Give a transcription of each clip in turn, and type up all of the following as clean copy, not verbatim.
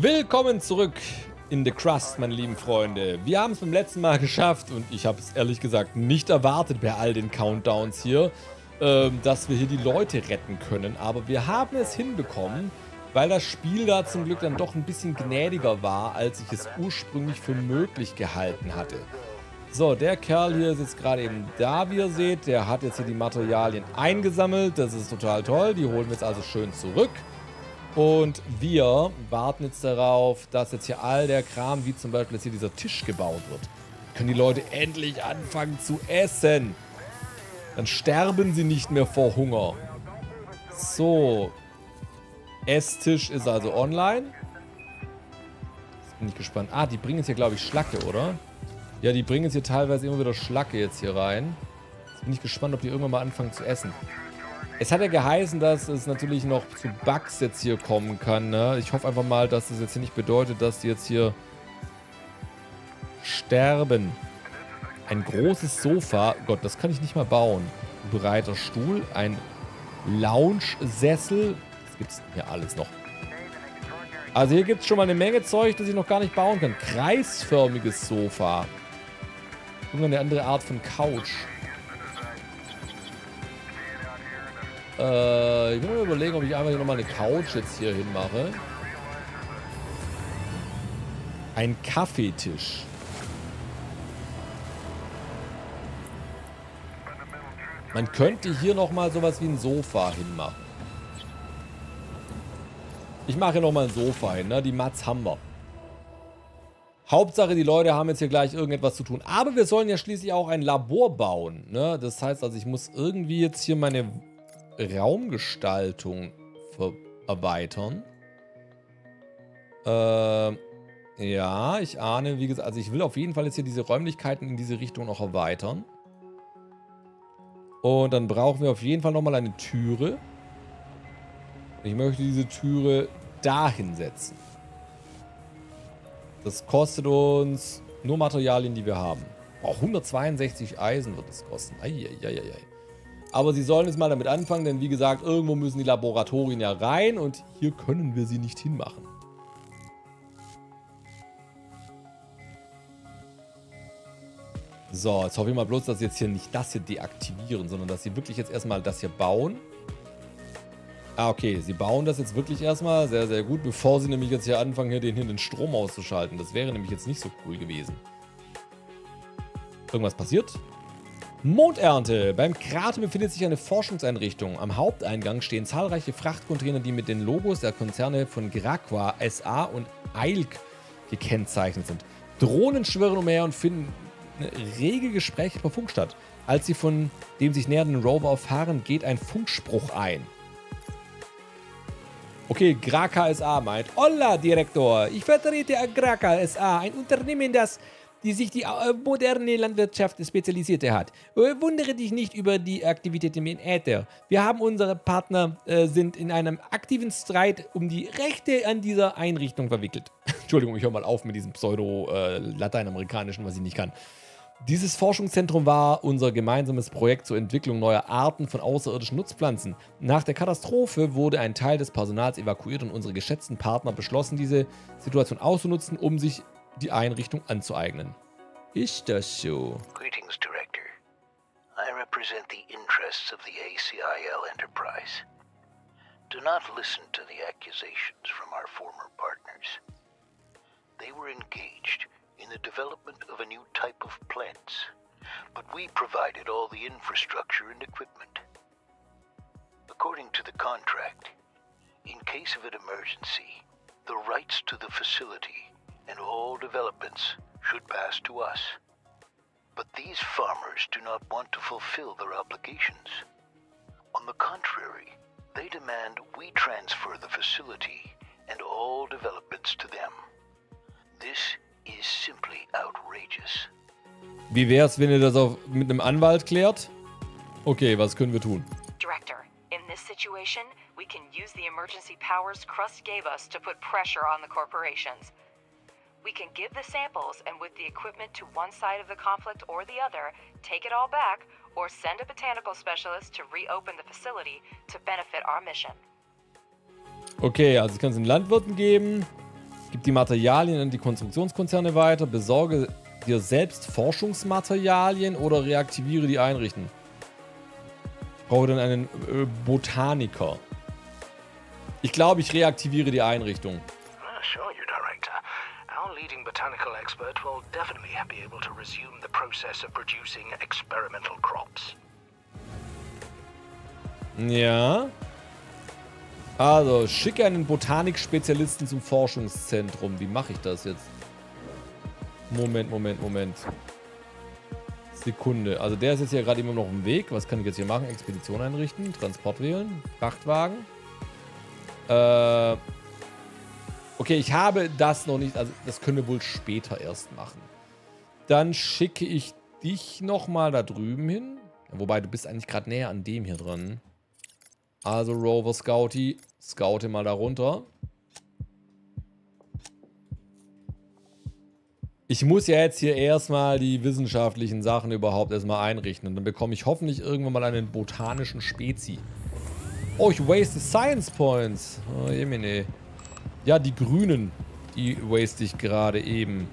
Willkommen zurück in The Crust, meine lieben Freunde. Wir haben es beim letzten Mal geschafft und ich habe es ehrlich gesagt nicht erwartet bei all den Countdowns hier, dass wir hier die Leute retten können. Aber wir haben es hinbekommen, weil das Spiel da zum Glück dann doch ein bisschen gnädiger war, als ich es ursprünglich für möglich gehalten hatte. So, der Kerl hier ist jetzt gerade eben da, wie ihr seht. Der hat jetzt hier die Materialien eingesammelt. Das ist total toll. Die holen wir jetzt also schön zurück. Und wir warten jetzt darauf, dass jetzt hier all der Kram, wie zum Beispiel jetzt hier dieser Tisch gebaut wird. Können die Leute endlich anfangen zu essen. Dann sterben sie nicht mehr vor Hunger. So. Esstisch ist also online. Jetzt bin ich gespannt. Ah, die bringen jetzt hier, glaube ich, Schlacke, oder? Ja, die bringen jetzt hier teilweise immer wieder Schlacke jetzt hier rein. Jetzt bin ich gespannt, ob die irgendwann mal anfangen zu essen. Es hat ja geheißen, dass es natürlich noch zu Bugs jetzt hier kommen kann, ne? Ich hoffe einfach mal, dass es jetzt hier nicht bedeutet, dass die jetzt hier sterben. Ein großes Sofa. Gott, das kann ich nicht mal bauen. Ein breiter Stuhl, ein Lounge-Sessel. Was gibt es denn hier alles noch? Also hier gibt es schon mal eine Menge Zeug, das ich noch gar nicht bauen kann. Kreisförmiges Sofa. Irgendeine andere Art von Couch. Ich muss mir überlegen, ob ich einfach hier nochmal eine Couch jetzt hier hinmache. Ein Kaffeetisch. Man könnte hier nochmal sowas wie ein Sofa hinmachen. Ich mache hier nochmal ein Sofa hin, ne? Die Mats haben wir. Hauptsache, die Leute haben jetzt hier gleich irgendetwas zu tun. Aber wir sollen ja schließlich auch ein Labor bauen, ne? Das heißt also, ich muss irgendwie jetzt hier meine Raumgestaltung erweitern. Ja, ich ahne, wie gesagt, also ich will auf jeden Fall jetzt hier diese Räumlichkeiten in diese Richtung noch erweitern. Und dann brauchen wir auf jeden Fall nochmal eine Türe. Ich möchte diese Türe dahin setzen. Das kostet uns nur Materialien, die wir haben. Oh, 162 Eisen wird es kosten. Eieieiei. Aber sie sollen jetzt mal damit anfangen, denn wie gesagt, irgendwo müssen die Laboratorien ja rein und hier können wir sie nicht hinmachen. So, jetzt hoffe ich mal bloß, dass sie jetzt hier nicht das hier deaktivieren, sondern dass sie wirklich jetzt erstmal das hier bauen. Ah, okay, sie bauen das jetzt wirklich erstmal, sehr, sehr gut, bevor sie nämlich jetzt hier anfangen, hier den Strom auszuschalten. Das wäre nämlich jetzt nicht so cool gewesen. Irgendwas passiert? Mondernte. Beim Krater befindet sich eine Forschungseinrichtung. Am Haupteingang stehen zahlreiche Frachtcontainer, die mit den Logos der Konzerne von Graqua SA und EILC gekennzeichnet sind. Drohnen schwirren umher und finden rege Gespräche per Funk statt. Als sie von dem sich nähernden Rover erfahren, geht ein Funkspruch ein. Okay, Graqua SA meint: Hola, Direktor. Ich vertrete Graqua SA, ein Unternehmen, das die sich die moderne Landwirtschaft spezialisierte hat. Wundere dich nicht über die Aktivität im Äther. Wir haben unsere Partner sind in einem aktiven Streit um die Rechte an dieser Einrichtung verwickelt. Entschuldigung, ich höre mal auf mit diesem Pseudo-Lateinamerikanischen, was ich nicht kann. Dieses Forschungszentrum war unser gemeinsames Projekt zur Entwicklung neuer Arten von außerirdischen Nutzpflanzen. Nach der Katastrophe wurde ein Teil des Personals evakuiert und unsere geschätzten Partner beschlossen, diese Situation auszunutzen, um sich die Einrichtung anzueignen. Ist das so? Greetings, Director. I represent the interests of the ACIL-Enterprise. Do not listen to the accusations from our former partners. They were engaged in the development of a new type of plants, but we provided all the infrastructure and equipment. According to the contract, in case of an emergency, the rights to the facility and all developments should pass to us. But these farmers do not want to fulfill their obligations. On the contrary, they demand we transfer the facility and all developments to them. This is simply outrageous. Wie wär's, wenn ihr das mit einem Anwalt klärt? Okay, was können wir tun? Director, in this situation, we can use the emergency powers Crust gave us to put pressure on the corporations. We can give the samples and with the equipment to one side of the conflict or the other, take it all back, or send a botanical specialist to reopen the facility to benefit our mission. Okay, also ich kann es den Landwirten geben. Gib die Materialien an die Konstruktionskonzerne weiter, besorge dir selbst Forschungsmaterialien oder reaktiviere die Einrichten. Ich brauche dann einen Botaniker. Ich glaube, ich reaktiviere die Einrichtung. Sure, you director. Our leading botanical expert will definitely be able to resume the process of producing experimental crops. Ja. Also, schicke einen Botanikspezialisten zum Forschungszentrum. Wie mache ich das jetzt? Moment. Sekunde. Also, der ist jetzt hier gerade immer noch im Weg. Was kann ich jetzt hier machen? Expedition einrichten, Transport wählen, Frachtwagen. Okay, ich habe das noch nicht. Also, das können wir wohl später erst machen. Dann schicke ich dich nochmal da drüben hin. Wobei, du bist eigentlich gerade näher an dem hier dran. Also, Rover Scouty, scoute mal da runter. Ich muss ja jetzt hier erstmal die wissenschaftlichen Sachen überhaupt erstmal einrichten. Und dann bekomme ich hoffentlich irgendwann mal einen botanischen Spezi. Oh, ich waste Science Points. Oh, jemine. Ja, die Grünen, die waste ich gerade eben.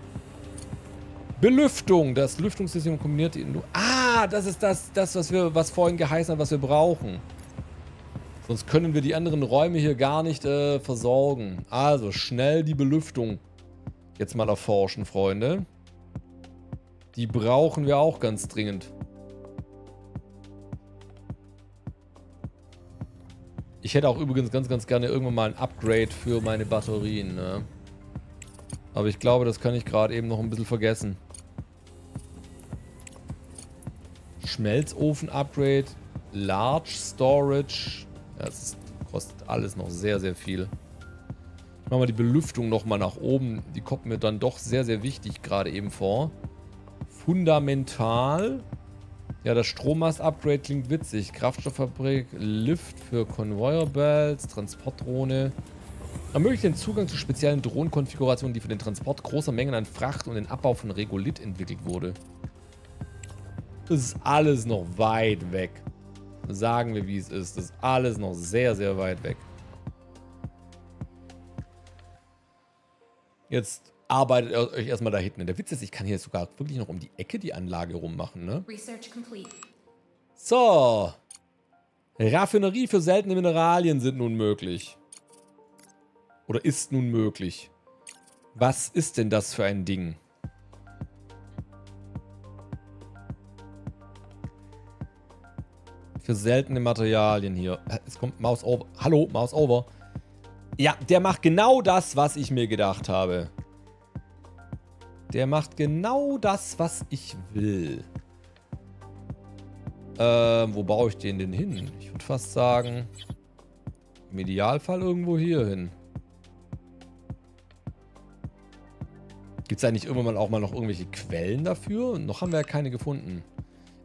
Belüftung. Das Lüftungssystem kombiniert die... Ah, das ist das, was vorhin geheißen hat, was wir brauchen. Sonst können wir die anderen Räume hier gar nicht versorgen. Also, schnell die Belüftung jetzt mal erforschen, Freunde. Die brauchen wir auch ganz dringend. Ich hätte auch übrigens ganz gerne irgendwann mal ein Upgrade für meine Batterien, ne? Aber ich glaube, das kann ich gerade eben noch ein bisschen vergessen. Schmelzofen-Upgrade, Large Storage. Das kostet alles noch sehr viel. Machen wir die Belüftung nochmal nach oben. Die kommt mir dann doch sehr wichtig gerade eben vor. Fundamental. Ja, das Strommast-Upgrade klingt witzig. Kraftstofffabrik, Lift für Conveyor-Belts, Transportdrohne. Ermöglicht den Zugang zu speziellen Drohnenkonfigurationen, die für den Transport großer Mengen an Fracht und den Abbau von Regolith entwickelt wurde. Das ist alles noch weit weg. Sagen wir, wie es ist. Das ist alles noch sehr weit weg. Jetzt... arbeitet euch erstmal da hinten. Der Witz ist, ich kann hier sogar wirklich noch um die Ecke die Anlage rummachen, ne? So. Raffinerie für seltene Mineralien sind nun möglich. Oder ist nun möglich. Was ist denn das für ein Ding? Für seltene Materialien hier. Es kommt Mouse over. Hallo, Mouse over. Ja, der macht genau das, was ich mir gedacht habe. Der macht genau das, was ich will. Wo baue ich den denn hin? Ich würde fast sagen, im Idealfall irgendwo hier hin. Gibt es da nicht irgendwann auch mal noch irgendwelche Quellen dafür? Noch haben wir ja keine gefunden.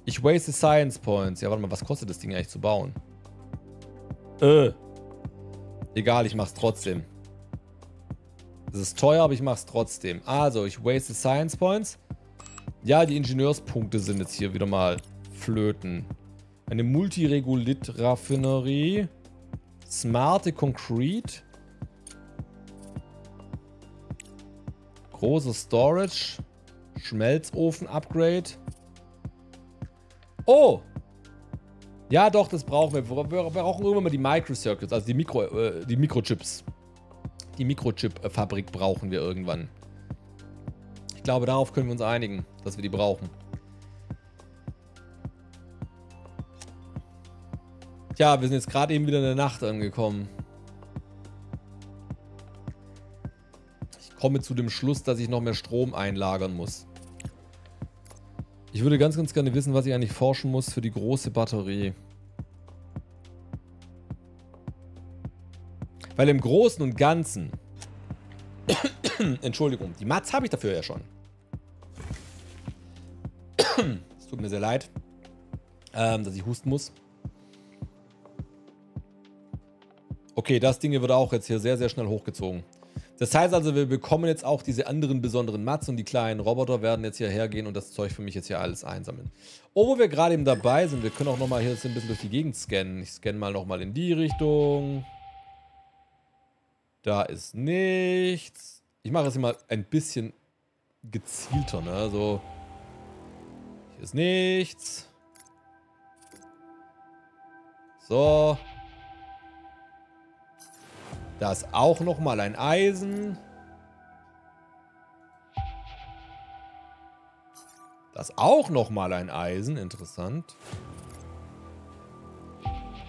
Ich waste Science Points. Ja, warte mal, was kostet das Ding eigentlich zu bauen? Egal, ich mach's trotzdem. Es ist teuer, aber ich mache es trotzdem. Also, ich waste Science Points. Ja, die Ingenieurspunkte sind jetzt hier wieder mal flöten. Eine Multiregolith-Raffinerie. Smarte Concrete. Große Storage. Schmelzofen-Upgrade. Oh! Ja, doch, das brauchen wir. Wir brauchen irgendwann mal die Microcircuits, also die Mikrochips. Die Mikrochip-Fabrik brauchen wir irgendwann. Ich glaube, darauf können wir uns einigen, dass wir die brauchen. Tja, wir sind jetzt gerade eben wieder in der Nacht angekommen. Ich komme zu dem Schluss, dass ich noch mehr Strom einlagern muss. Ich würde ganz gerne wissen, was ich eigentlich forschen muss für die große Batterie. Weil im Großen und Ganzen, Entschuldigung, die Mats habe ich dafür ja schon. Es tut mir sehr leid, dass ich husten muss. Okay, das Ding hier wird auch jetzt hier sehr schnell hochgezogen. Das heißt also, wir bekommen jetzt auch diese anderen besonderen Mats und die kleinen Roboter werden jetzt hierher gehen und das Zeug für mich jetzt hier alles einsammeln. Obwohl wir gerade eben dabei sind, wir können auch nochmal hier jetzt ein bisschen durch die Gegend scannen. Ich scanne mal nochmal in die Richtung. Da ist nichts. Ich mache es immer ein bisschen gezielter, ne? So. Hier ist nichts. So. Da ist auch nochmal ein Eisen. Da ist auch nochmal ein Eisen. Interessant.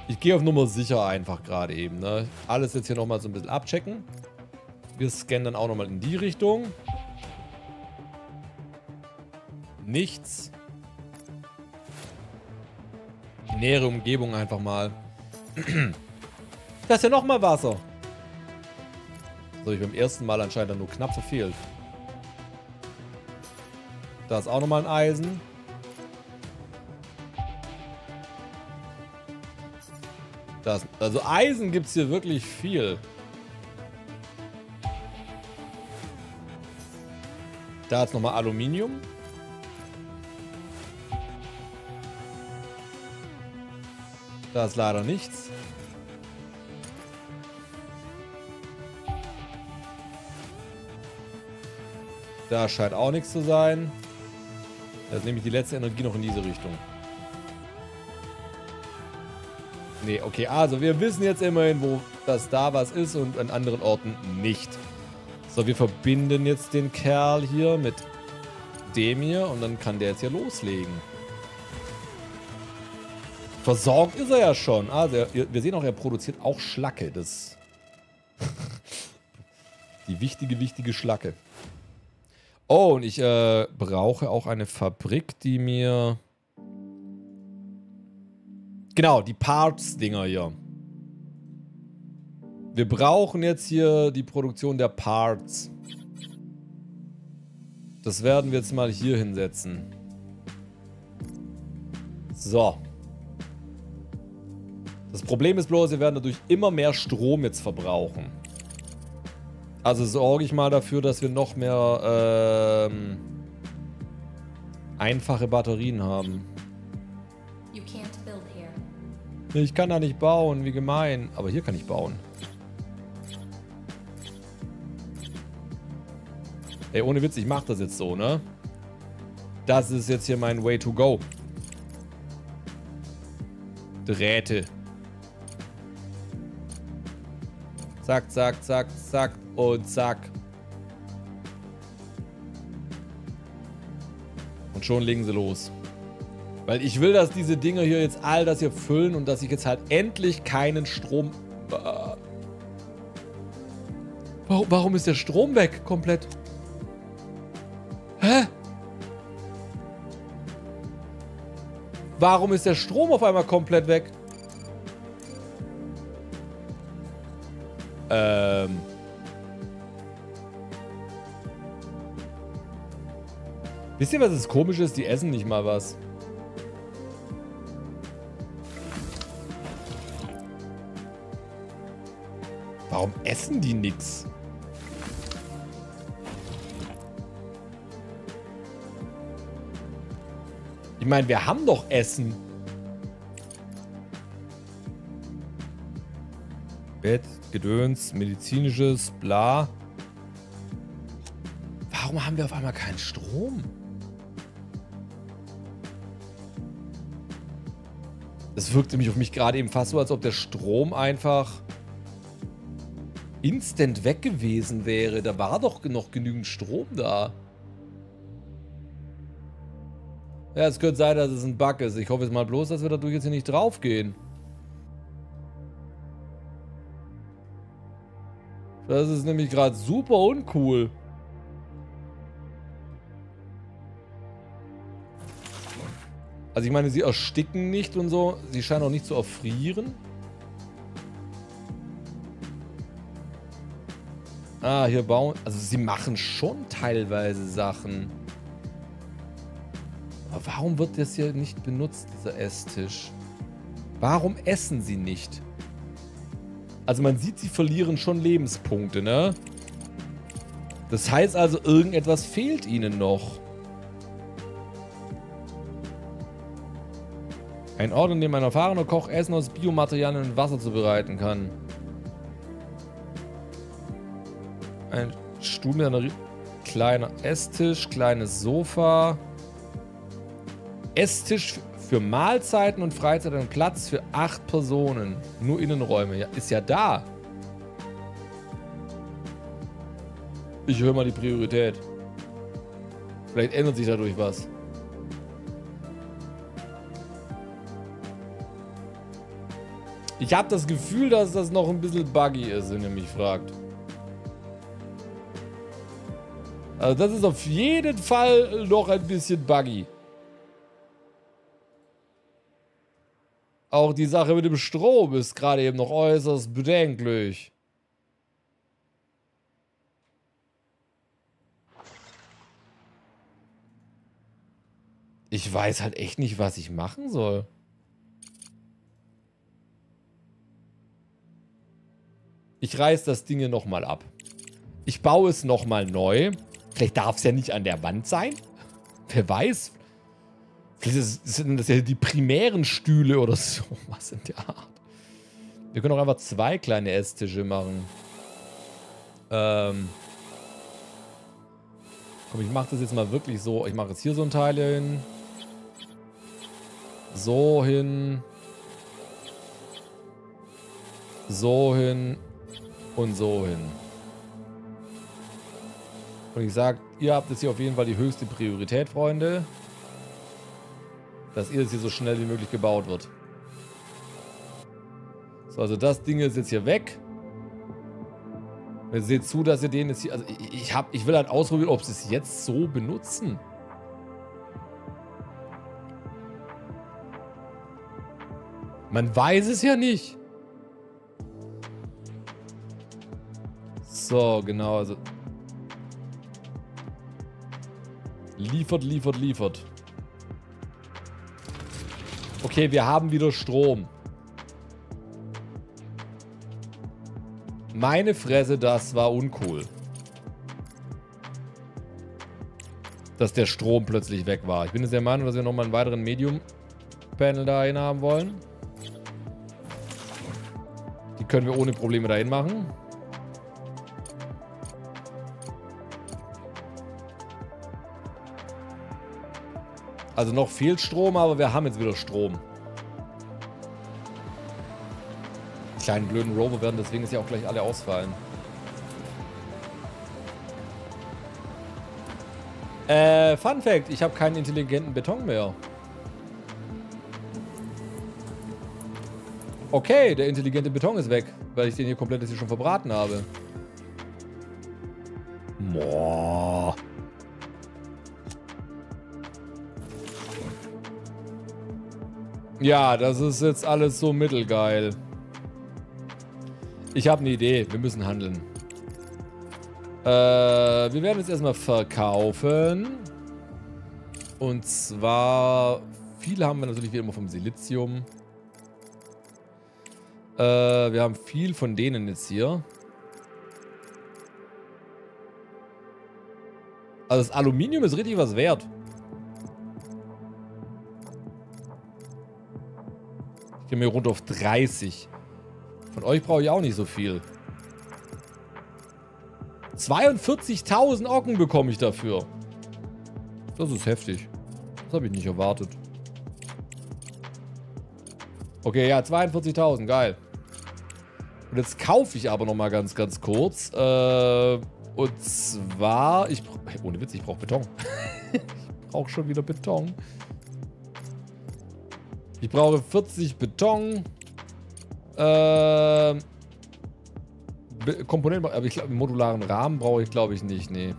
Ich gehe auf Nummer sicher einfach gerade eben, ne? Alles jetzt hier nochmal so ein bisschen abchecken. Wir scannen dann auch nochmal in die Richtung. Nichts. Die nähere Umgebung einfach mal. Da ist ja nochmal Wasser. Das habe ich beim ersten Mal anscheinend nur knapp verfehlt. Da ist auch nochmal ein Eisen. Das, also Eisen gibt es hier wirklich viel. Da ist nochmal Aluminium. Da ist leider nichts. Da scheint auch nichts zu sein. Jetzt nehme ich die letzte Energie noch in diese Richtung. Nee, okay, also wir wissen jetzt immerhin, wo das da was ist und an anderen Orten nicht. So, wir verbinden jetzt den Kerl hier mit dem hier und dann kann der jetzt hier loslegen. Versorgt ist er ja schon. Also wir sehen auch, er produziert auch Schlacke. Das die wichtige Schlacke. Oh, und ich brauche auch eine Fabrik, die mir... Genau, die Parts-Dinger hier. Wir brauchen jetzt hier die Produktion der Parts. Das werden wir jetzt mal hier hinsetzen. So. Das Problem ist bloß, wir werden dadurch immer mehr Strom jetzt verbrauchen. Also sorge ich mal dafür, dass wir noch mehr einfache Batterien haben. Ich kann da nicht bauen, wie gemein. Aber hier kann ich bauen. Ey, ohne Witz, ich mach das jetzt so, ne? Das ist jetzt hier mein Way to go. Drähte. Zack, zack, zack, zack und zack. Und schon legen sie los. Weil ich will, dass diese Dinger hier jetzt all das hier füllen und dass ich jetzt halt endlich keinen Strom... Warum ist der Strom weg komplett? Hä? Warum ist der Strom auf einmal komplett weg? Wisst ihr, was das Komische ist? Die essen nicht mal was. Warum essen die nix? Ich meine, wir haben doch Essen. Bett, Gedöns, medizinisches, bla. Warum haben wir auf einmal keinen Strom? Das wirkte mich auf mich gerade eben fast so, als ob der Strom einfach... instant weg gewesen wäre. Da war doch noch genügend Strom da. Ja, es könnte sein, dass es ein Bug ist. Ich hoffe jetzt mal bloß, dass wir dadurch jetzt hier nicht draufgehen. Das ist nämlich gerade super uncool. Also ich meine, sie ersticken nicht und so. Sie scheinen auch nicht zu erfrieren. Ah, hier bauen... Also sie machen schon teilweise Sachen. Aber warum wird das hier nicht benutzt, dieser Esstisch? Warum essen sie nicht? Also man sieht, sie verlieren schon Lebenspunkte, ne? Das heißt also, irgendetwas fehlt ihnen noch. Ein Ort, in dem ein erfahrener Koch Essen aus Biomaterialien und Wasser zubereiten kann. Ein Stuhl mit einer kleiner Esstisch, kleines Sofa. Esstisch für Mahlzeiten und Freizeit und Platz für 8 Personen. Nur Innenräume. Ja, ist ja da. Ich höre mal die Priorität. Vielleicht ändert sich dadurch was. Ich habe das Gefühl, dass das noch ein bisschen buggy ist, wenn ihr mich fragt. Also das ist auf jeden Fall noch ein bisschen buggy. Auch die Sache mit dem Strom ist gerade eben noch äußerst bedenklich. Ich weiß halt echt nicht, was ich machen soll. Ich reiß das Ding nochmal ab. Ich baue es nochmal neu. Vielleicht darf es ja nicht an der Wand sein. Wer weiß. Vielleicht sind das ja die primären Stühle oder so. Was in der Art. Wir können auch einfach 2 kleine Esstische machen. Komm, ich mache das jetzt mal wirklich so. Ich mache jetzt hier so ein Teil hin. So hin. So hin. Und so hin. Und ich sage, ihr habt jetzt hier auf jeden Fall die höchste Priorität, Freunde. Dass ihr das hier so schnell wie möglich gebaut wird. So, also das Ding ist jetzt hier weg. Und ihr seht zu, dass ihr den jetzt hier... Also ich will halt ausprobieren, ob sie es jetzt so benutzen. Man weiß es ja nicht. So, genau, also... Liefert, liefert, liefert. Okay, wir haben wieder Strom. Meine Fresse, das war uncool. Dass der Strom plötzlich weg war. Ich bin jetzt der Meinung, dass wir nochmal einen weiteren Medium-Panel dahin haben wollen. Die können wir ohne Probleme dahin machen. Also noch fehlt Strom, aber wir haben jetzt wieder Strom. Die kleinen blöden Rover werden deswegen jetzt ja auch gleich alle ausfallen. Fun Fact, ich habe keinen intelligenten Beton mehr. Okay, der intelligente Beton ist weg, weil ich den hier komplett schon verbraten habe. Boah. Ja, das ist jetzt alles so mittelgeil. Ich habe eine Idee. Wir müssen handeln. Wir werden jetzt erstmal verkaufen. Und zwar... Viel haben wir natürlich wie immer vom Silizium. Wir haben viel von denen jetzt hier. Also das Aluminium ist richtig was wert. Ich gehe mir rund auf 30. Von euch brauche ich auch nicht so viel. 42.000 Ocken bekomme ich dafür. Das ist heftig. Das habe ich nicht erwartet. Okay, ja, 42.000. Geil. Und jetzt kaufe ich aber nochmal ganz, ganz kurz. Und zwar... Ohne Witz, ich brauche Beton. Ich brauche schon wieder Beton. Ich brauche 40 Beton. Komponenten, aber ich glaube, einen modularen Rahmen brauche ich, glaube ich, nicht. Nee.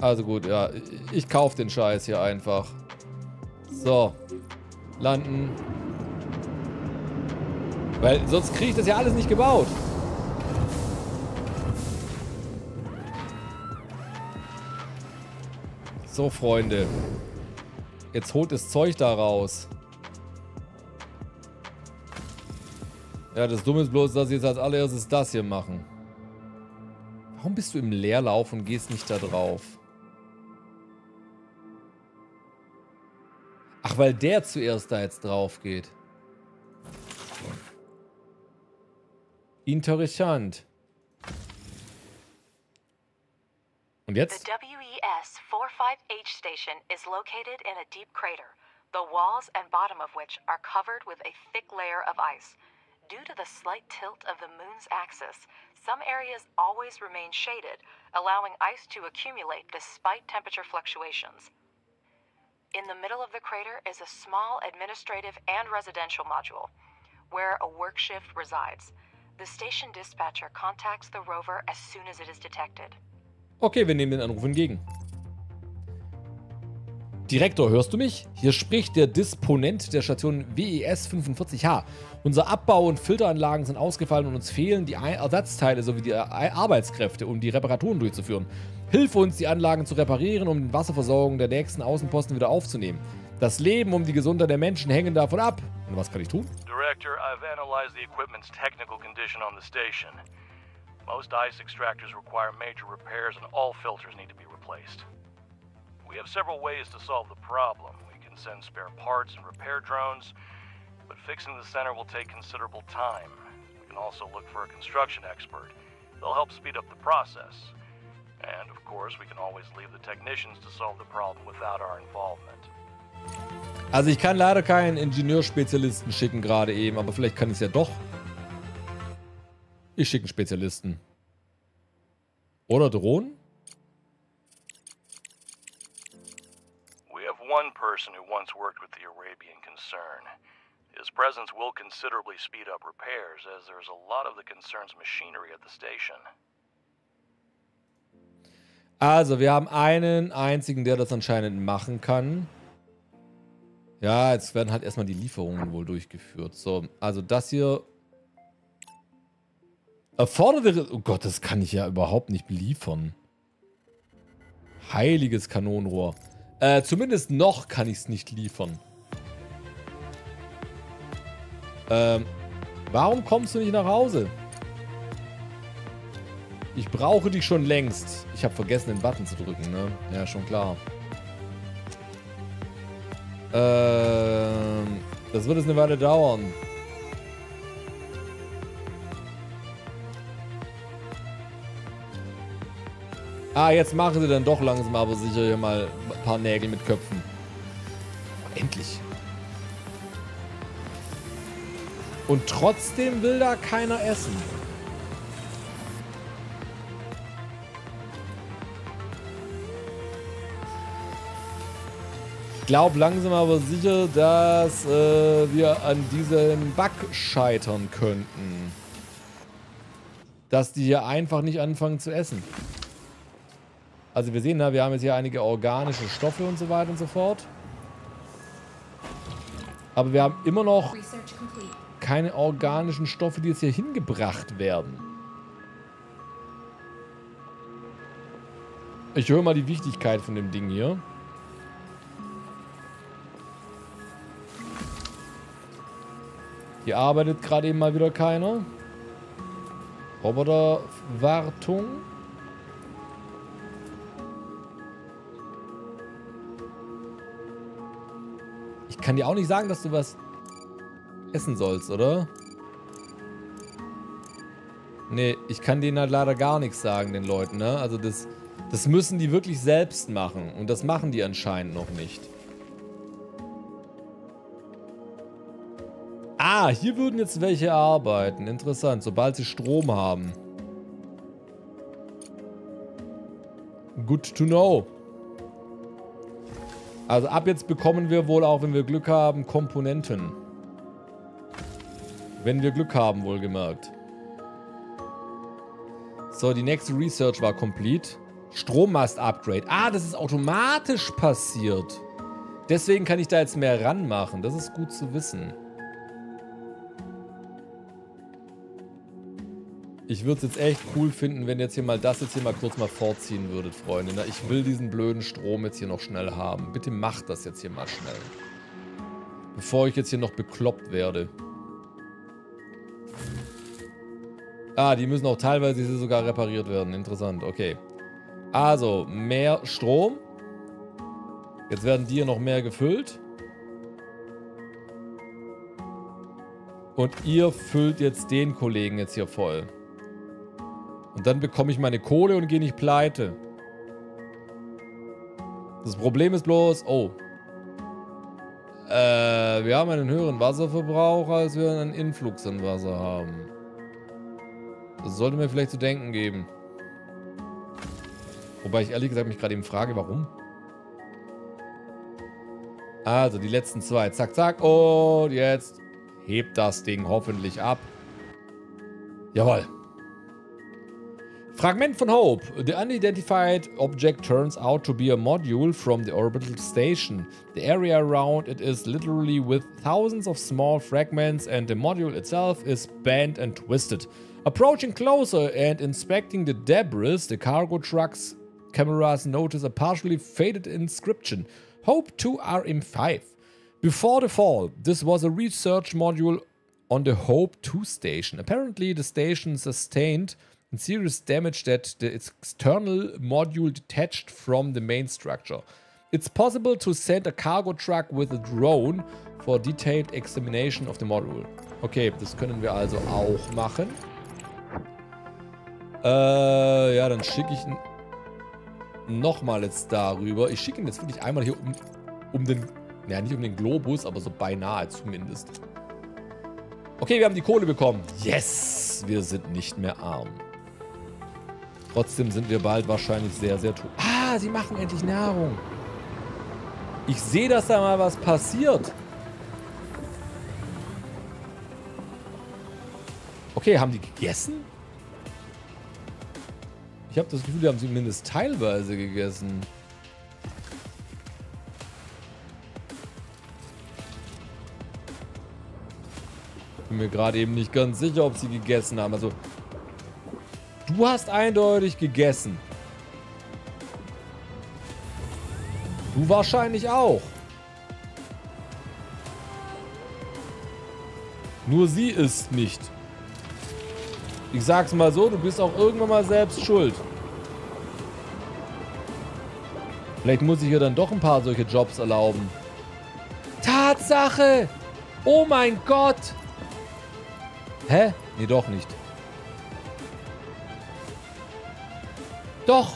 Also gut, ja. Ich kaufe den Scheiß hier einfach. So. Landen. Weil sonst kriege ich das ja alles nicht gebaut. So, Freunde. Jetzt holt das Zeug da raus. Ja, das Dumme ist bloß, dass sie jetzt als allererstes das hier machen. Warum bist du im Leerlauf und gehst nicht da drauf? Ach, weil der zuerst da jetzt drauf geht. Interessant. Und jetzt? The WES 45H station is located in a deep crater, the walls and bottom of which are covered with a thick layer of ice. Due to the slight tilt of the moon's axis, some areas always remain shaded, allowing ice to accumulate despite temperature fluctuations. In the middle of the crater is a small administrative and residential module, where a work shift resides. The station dispatcher contacts the rover as soon as it is detected. Okay, wir nehmen den Anruf entgegen. Direktor, hörst du mich? Hier spricht der Disponent der Station WES 45H. Unsere Abbau- und Filteranlagen sind ausgefallen und uns fehlen die Ersatzteile sowie die Arbeitskräfte, um die Reparaturen durchzuführen. Hilf uns, die Anlagen zu reparieren, um die Wasserversorgung der nächsten Außenposten wieder aufzunehmen. Das Leben und die Gesundheit der Menschen hängen davon ab. Und was kann ich tun? Director, I've analyzed the equipment's technical condition on the station. Most ice extractors require major repairs and all filters need to be replaced. We have several ways to solve the problem. We can send spare parts and repair drones, but fixing the center will take considerable time. We can also look for a construction expert. They'll help speed up the process. And of course, we can always leave the technicians to solve the problem without our involvement. Also ich kann leider keinen Ingenieurspezialisten schicken gerade eben, aber vielleicht kann ich es ja doch. Ich schicke einen Spezialisten. Oder Drohnen? One person who once worked with the Arabian concern. His presence will considerably speed up repairs, as there's a lot of the concern's machinery at the station. Also, wir haben einen einzigen, der das anscheinend machen kann. Ja, jetzt werden halt erstmal die Lieferungen wohl durchgeführt. So, also das hier. Erforderte. Oh Gott, das kann ich ja überhaupt nicht liefern. Heiliges Kanonenrohr. Zumindest noch kann ich es nicht liefern. Warum kommst du nicht nach Hause? Ich brauche dich schon längst. Ich habe vergessen, den Button zu drücken, ne? Ja, schon klar. Das wird jetzt eine Weile dauern. Ah, jetzt machen sie dann doch langsam, aber sicher hier mal ein paar Nägel mit Köpfen. Endlich. Und trotzdem will da keiner essen. Ich glaube langsam, aber sicher, dass wir an diesem Bug scheitern könnten. Dass die hier einfach nicht anfangen zu essen. Also wir sehen, wir haben jetzt hier einige organische Stoffe und so weiter und so fort. Aber wir haben immer noch keine organischen Stoffe, die jetzt hier hingebracht werden. Ich höre mal die Wichtigkeit von dem Ding hier. Hier arbeitet gerade eben mal wieder keiner. Roboterwartung. Ich kann dir auch nicht sagen, dass du was essen sollst, oder? Nee, ich kann denen halt leider gar nichts sagen, den Leuten, ne? Also das müssen die wirklich selbst machen. Und das machen die anscheinend noch nicht. Ah, hier würden jetzt welche arbeiten. Interessant, sobald sie Strom haben. Good to know. Also ab jetzt bekommen wir wohl auch, wenn wir Glück haben, Komponenten. Wenn wir Glück haben, wohlgemerkt. So, die nächste Research war complete. Strommast-Upgrade. Ah, das ist automatisch passiert. Deswegen kann ich da jetzt mehr ranmachen. Das ist gut zu wissen. Ich würde es jetzt echt cool finden, wenn jetzt hier mal das jetzt hier mal kurz mal vorziehen würdet, Freunde. Na, ich will diesen blöden Strom jetzt hier noch schnell haben. Bitte macht das jetzt hier mal schnell. Bevor ich jetzt hier noch bekloppt werde. Ah, die müssen auch teilweise hier sogar repariert werden. Interessant, okay. Also, mehr Strom. Jetzt werden die hier noch mehr gefüllt. Und ihr füllt jetzt den Kollegen jetzt hier voll. Und dann bekomme ich meine Kohle und gehe nicht pleite. Das Problem ist bloß... Oh. Wir haben einen höheren Wasserverbrauch, als wir einen Influx an Wasser haben. Das sollte mir vielleicht zu denken geben. Wobei ich ehrlich gesagt mich gerade eben frage, warum. Also, die letzten zwei. Zack, zack. Und jetzt hebt das Ding hoffentlich ab. Jawohl. Fragment von HOPE. The unidentified object turns out to be a module from the orbital station. The area around it is literally with thousands of small fragments and the module itself is bent and twisted. Approaching closer and inspecting the debris, the cargo truck's cameras notice a partially faded inscription. HOPE 2 RM5. Before the fall, this was a research module on the HOPE 2 station. Apparently the station sustained serious damage that the external module detached from the main structure. It's possible to send a cargo truck with a drone for detailed examination of the module. Okay, das können wir also auch machen. Ja, dann schicke ich ihn nochmal jetzt darüber. Ich schicke ihn jetzt wirklich einmal hier um den, ja, nicht um den Globus, aber so beinahe zumindest. Okay, wir haben die Kohle bekommen. Yes, wir sind nicht mehr arm. Trotzdem sind wir bald wahrscheinlich sehr, sehr tot. Ah, sie machen endlich Nahrung. Ich sehe, dass da mal was passiert. Okay, haben die gegessen? Ich habe das Gefühl, die haben zumindest teilweise gegessen. Ich bin mir gerade eben nicht ganz sicher, ob sie gegessen haben. Also... Du hast eindeutig gegessen. Du wahrscheinlich auch. Nur sie isst nicht. Ich sag's mal so, du bist auch irgendwann mal selbst schuld. Vielleicht muss ich ihr dann doch ein paar solche Jobs erlauben. Tatsache! Oh mein Gott! Hä? Nee, doch nicht. Doch!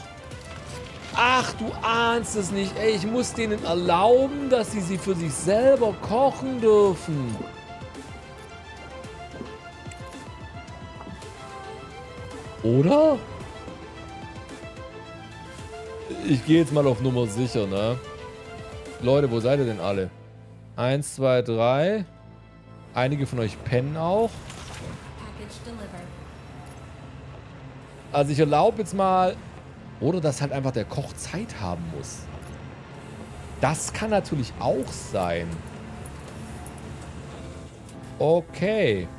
Ach, du ahnst es nicht. Ey, ich muss denen erlauben, dass sie für sich selber kochen dürfen. Oder? Ich gehe jetzt mal auf Nummer sicher, ne? Leute, wo seid ihr denn alle? 1, 2, 3. Einige von euch pennen auch. Also ich erlaube jetzt mal... Oder dass halt einfach der Koch Zeit haben muss. Das kann natürlich auch sein. Okay.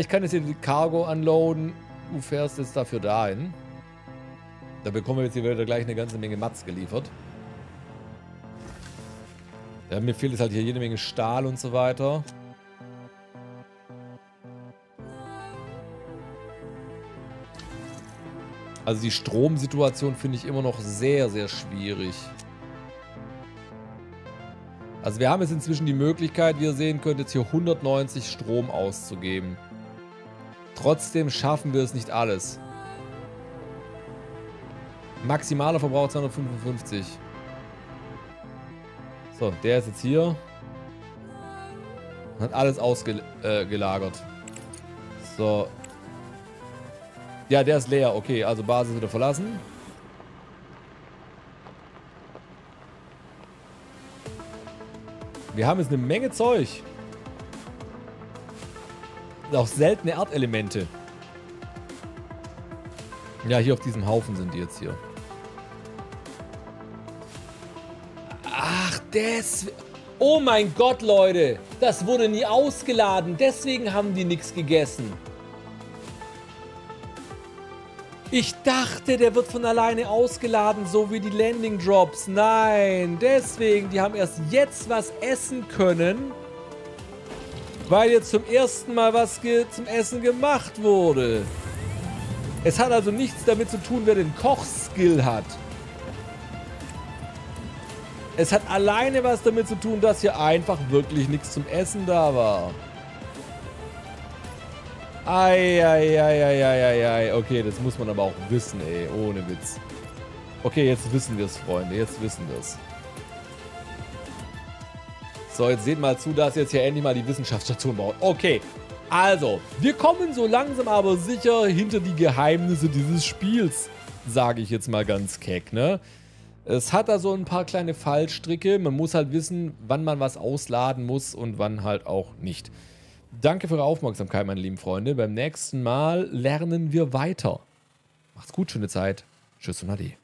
Ich kann jetzt hier die Cargo unloaden. Du fährst jetzt dafür dahin. Da bekommen wir jetzt hier wieder gleich eine ganze Menge Mats geliefert. Ja, mir fehlt jetzt halt hier jede Menge Stahl und so weiter. Also die Stromsituation finde ich immer noch sehr, sehr schwierig. Also wir haben jetzt inzwischen die Möglichkeit, wie ihr sehen könnt, jetzt hier 190 Strom auszugeben. Trotzdem schaffen wir es nicht alles. Maximaler Verbrauch 255. So, der ist jetzt hier. Hat alles ausgelagert. So. Ja, der ist leer. Okay, also Basis wieder verlassen. Wir haben jetzt eine Menge Zeug. Auch seltene Erdelemente. Ja, hier auf diesem Haufen sind die jetzt hier. Ach, das... Oh mein Gott, Leute. Das wurde nie ausgeladen. Deswegen haben die nichts gegessen. Ich dachte, der wird von alleine ausgeladen, so wie die Landing Drops. Nein, deswegen, die haben erst jetzt was essen können, weil jetzt zum ersten Mal was zum Essen gemacht wurde. Es hat also nichts damit zu tun, wer den Kochskill hat. Es hat alleine was damit zu tun, dass hier einfach wirklich nichts zum Essen da war. Eieieiei. Okay, das muss man aber auch wissen, ey. Ohne Witz. Okay, jetzt wissen wir es, Freunde. Jetzt wissen wir es. So, jetzt seht mal zu, dass jetzt hier endlich mal die Wissenschaftsstation baut. Okay, also, wir kommen so langsam aber sicher hinter die Geheimnisse dieses Spiels, sage ich jetzt mal ganz keck, ne? Es hat da so ein paar kleine Fallstricke. Man muss halt wissen, wann man was ausladen muss und wann halt auch nicht. Danke für eure Aufmerksamkeit, meine lieben Freunde. Beim nächsten Mal lernen wir weiter. Macht's gut, schöne Zeit. Tschüss und Ade.